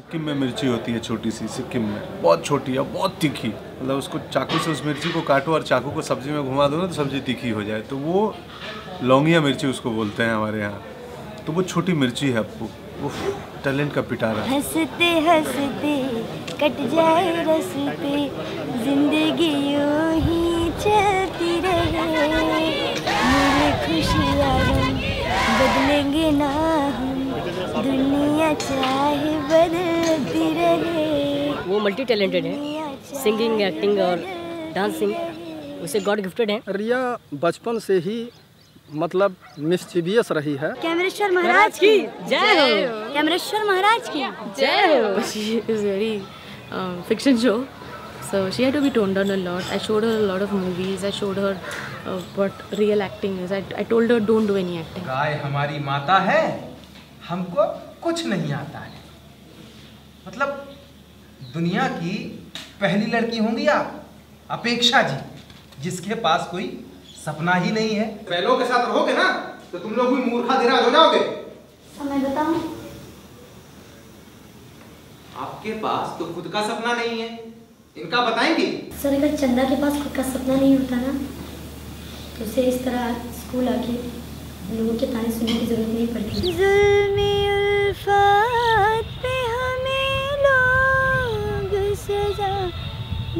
सिक्किम में मिर्ची होती है छोटी सी, सिक्किम में बहुत छोटी है, बहुत तीखी, मतलब उसको चाकू से उस मिर्ची को काटो और चाकू को सब्जी में घुमा दो ना तो सब्जी तीखी हो जाए, तो वो लौंगिया मिर्ची उसको बोलते हैं हमारे यहाँ। तो वो छोटी मिर्ची है, आपको वो टैलेंट का पिटारा। हंसते हंसते कट जाए रस्ते, जिंदगी यूं ही चलती रहे, खुशियाँ बदलेंगे ना हम, दुनिया चाहे बदलती रहे। वो मल्टी टैलेंटेड है, सिंगिंग, एक्टिंग और डांसिंग, उसे गॉड गिफ्टेड है। रिया बचपन से ही मतलब मिस्चिवियस रही है। कैमरेश्वर महाराज की जय हो, कैमरेश्वर महाराज की जय हो। She is very fiction show, so she had to be toned down a lot. I showed her a lot of movies, I showed her what real acting is. I told her don't do any acting. गाय हमारी माता है, हमको कुछ नहीं आता है, मतलब दुनिया की पहली लड़की होंगी आप, अपेक्षा जी, जिसके पास कोई सपना ही नहीं है। फैलों के साथ रहोगे ना तो तुम लोग भी मूर्खा धीराज हो जाओगे। अब मैं बताऊं, आपके पास तो खुद का सपना नहीं है, इनका बताएंगी। सर अगर चंदा के पास खुद का सपना नहीं होता ना तो उसे इस तरह स्कूल आके लोगों के ताने सुनने की जरूरत नहीं पड़ती। जुल्म-ए-उल्फत पे हमें लोग सजा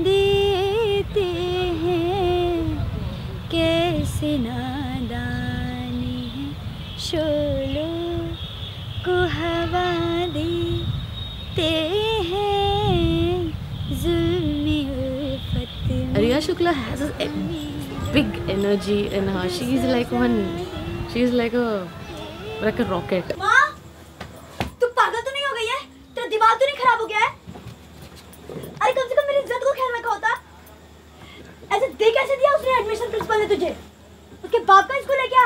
देते हैं, कैसे नादानी है, शोलों को हवा देते हैं। Ria Shukla has a big energy in her. She is like a rocket. माँ, तू पागल तो नहीं हो गई है? तेरा दिमाग तो नहीं खराब हो गया है? अरे कम से कम मेरी इज्जत को ख्याल रखा होता। ऐसे दे कैसे दिया उसने एडमिशन प्रिंसिपल ने तुझे? उसके बाप का स्कूल है क्या?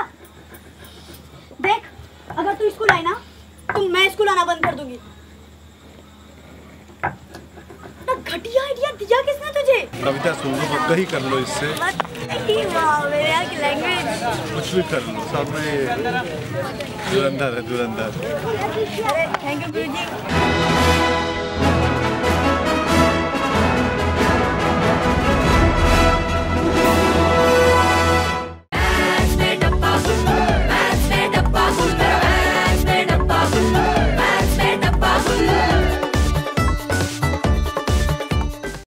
देख, अगर तू स्कूल आई ना तो मैं स्कूल आना बंद कर दूंगी। घटिया आइडिया दिया किसने तुझे? कविता सुन लो, पक्का ही कर लो इससे। कुछ भी कर लो, सामने धुरंधर है, धुरंधर। Thank you Guruji.